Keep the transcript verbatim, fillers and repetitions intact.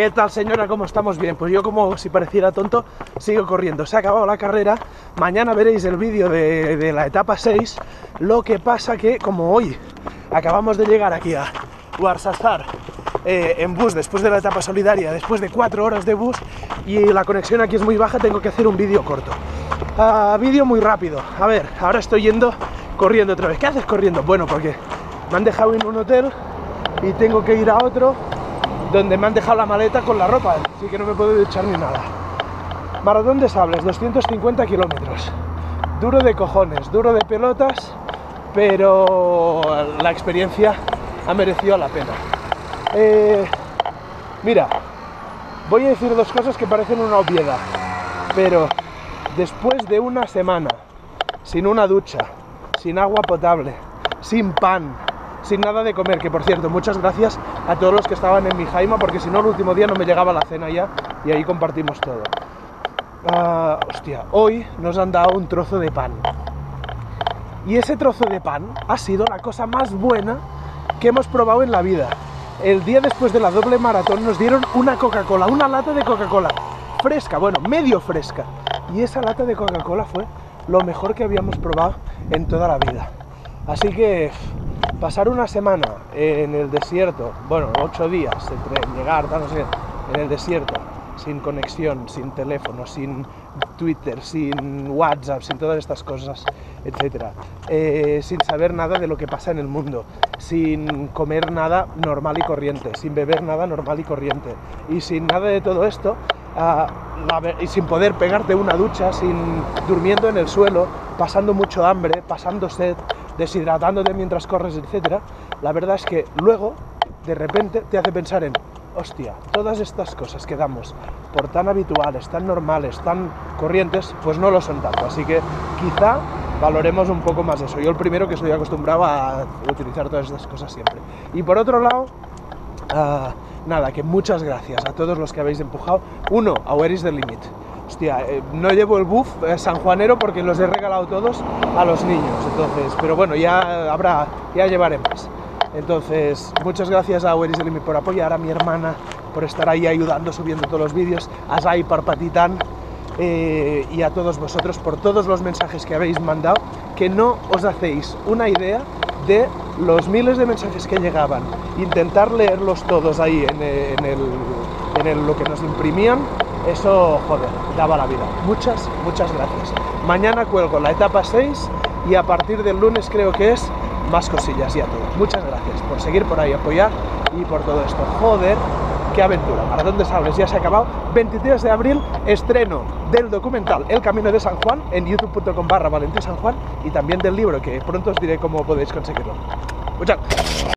¿Qué tal, señora? ¿Cómo estamos? Bien, pues yo, como si pareciera tonto, sigo corriendo. Se ha acabado la carrera, mañana veréis el vídeo de, de la etapa seis, lo que pasa que, como hoy acabamos de llegar aquí a Guarzazar eh, en bus, después de la etapa solidaria, después de cuatro horas de bus, y la conexión aquí es muy baja, tengo que hacer un vídeo corto. Uh, vídeo muy rápido. A ver, ahora estoy yendo corriendo otra vez. ¿Qué haces corriendo? Bueno, porque me han dejado en un hotel y tengo que ir a otro donde me han dejado la maleta con la ropa, así que no me puedo duchar ni nada. Maratón de Sables, doscientos cincuenta kilómetros. Duro de cojones, duro de pelotas, pero la experiencia ha merecido la pena. Eh, mira, voy a decir dos cosas que parecen una obviedad, pero después de una semana sin una ducha, sin agua potable, sin pan, sin nada de comer, que por cierto, muchas gracias a todos los que estaban en mi jaima, porque si no, el último día no me llegaba la cena ya, y ahí compartimos todo. Uh, hostia, hoy nos han dado un trozo de pan. Y ese trozo de pan ha sido la cosa más buena que hemos probado en la vida. El día después de la doble maratón nos dieron una Coca-Cola, una lata de Coca-Cola, fresca, bueno, medio fresca. Y esa lata de Coca-Cola fue lo mejor que habíamos probado en toda la vida. Así que pasar una semana en el desierto, bueno, ocho días, entre llegar, no sé, en el desierto, sin conexión, sin teléfono, sin Twitter, sin WhatsApp, sin todas estas cosas, etcétera, eh, sin saber nada de lo que pasa en el mundo, sin comer nada normal y corriente, sin beber nada normal y corriente, y sin nada de todo esto, uh, la, y sin poder pegarte una ducha, sin durmiendo en el suelo, pasando mucho hambre, pasando sed, deshidratándote mientras corres, etcétera, la verdad es que luego, de repente, te hace pensar en, hostia, todas estas cosas que damos por tan habituales, tan normales, tan corrientes, pues no lo son tanto, así que quizá valoremos un poco más eso. Yo el primero, que estoy acostumbrado a utilizar todas estas cosas siempre. Y por otro lado, uh, nada, que muchas gracias a todos los que habéis empujado. Uno, a Where is the Limit. Hostia, eh, no llevo el buff eh, sanjuanero porque los he regalado todos a los niños, entonces, pero bueno, ya habrá, ya llevaré más. Entonces, muchas gracias a Where is the Limit por apoyar, a mi hermana por estar ahí ayudando, subiendo todos los vídeos, a Sai, Parpatitán, eh, y a todos vosotros por todos los mensajes que habéis mandado, que no os hacéis una idea de los miles de mensajes que llegaban. Intentar leerlos todos ahí en, en, el, en el, lo que nos imprimían, eso, joder, daba la vida. Muchas, muchas gracias. Mañana cuelgo la etapa seis y a partir del lunes, creo que es, más cosillas y a todos. Muchas gracias por seguir por ahí, apoyar y por todo esto. Joder, qué aventura. Maratón de Sables ya se ha acabado. veintitrés de abril, estreno del documental El Camino de San Juan en youtube.com barra Valenti San Juan y también del libro, que pronto os diré cómo podéis conseguirlo. Muchas gracias.